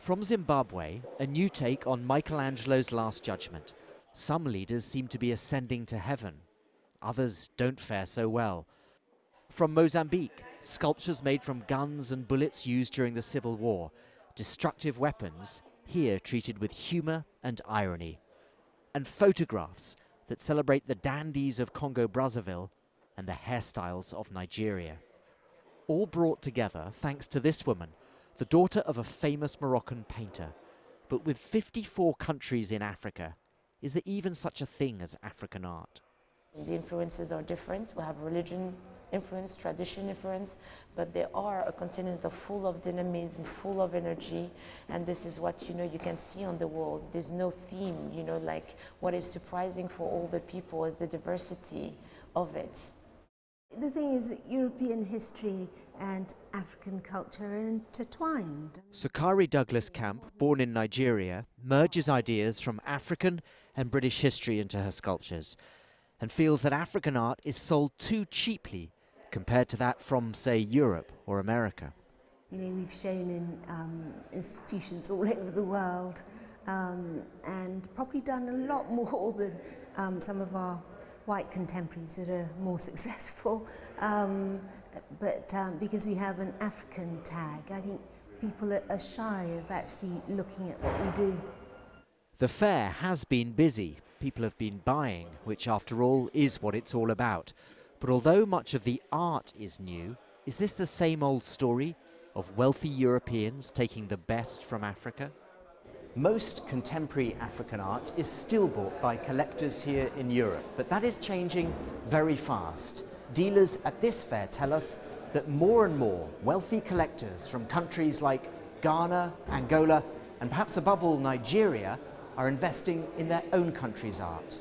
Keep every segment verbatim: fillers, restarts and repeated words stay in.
From Zimbabwe, a new take on Michelangelo's Last Judgment. Some leaders seem to be ascending to heaven. Others don't fare so well. From Mozambique, sculptures made from guns and bullets used during the Civil War. Destructive weapons, here treated with humor and irony. And photographs that celebrate the dandies of Congo-Brazzaville and the hairstyles of Nigeria. All brought together thanks to this woman, the daughter of a famous Moroccan painter. But with fifty-four countries in Africa, is there even such a thing as African art? The influences are different. We have religion influence, tradition influence, but they are a continent of full of dynamism, full of energy, and this is what you know you can see on the world. There's no theme, you know, like what is surprising for all the people is the diversity of it. The thing is that European history and African culture are intertwined. Sokari Douglas Camp, born in Nigeria, merges ideas from African and British history into her sculptures, and feels that African art is sold too cheaply compared to that from, say, Europe or America. You know, we've shown in um, institutions all over the world um, and probably done a lot more than um, some of our white contemporaries that are more successful, um, but um, because we have an African tag, I think people are shy of actually looking at what we do. The fair has been busy. People have been buying, which after all is what it's all about. But although much of the art is new, is this the same old story of wealthy Europeans taking the best from Africa? Most contemporary African art is still bought by collectors here in Europe, but that is changing very fast. Dealers at this fair tell us that more and more wealthy collectors from countries like Ghana, Angola, and perhaps above all Nigeria are investing in their own country's art.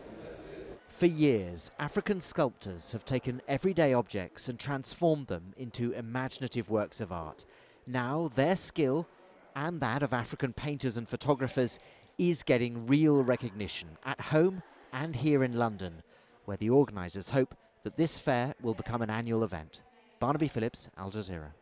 For years, African sculptors have taken everyday objects and transformed them into imaginative works of art. Now their skill and that of African painters and photographers is getting real recognition at home and here in London, where the organisers hope that this fair will become an annual event. Barnaby Phillips, Al Jazeera.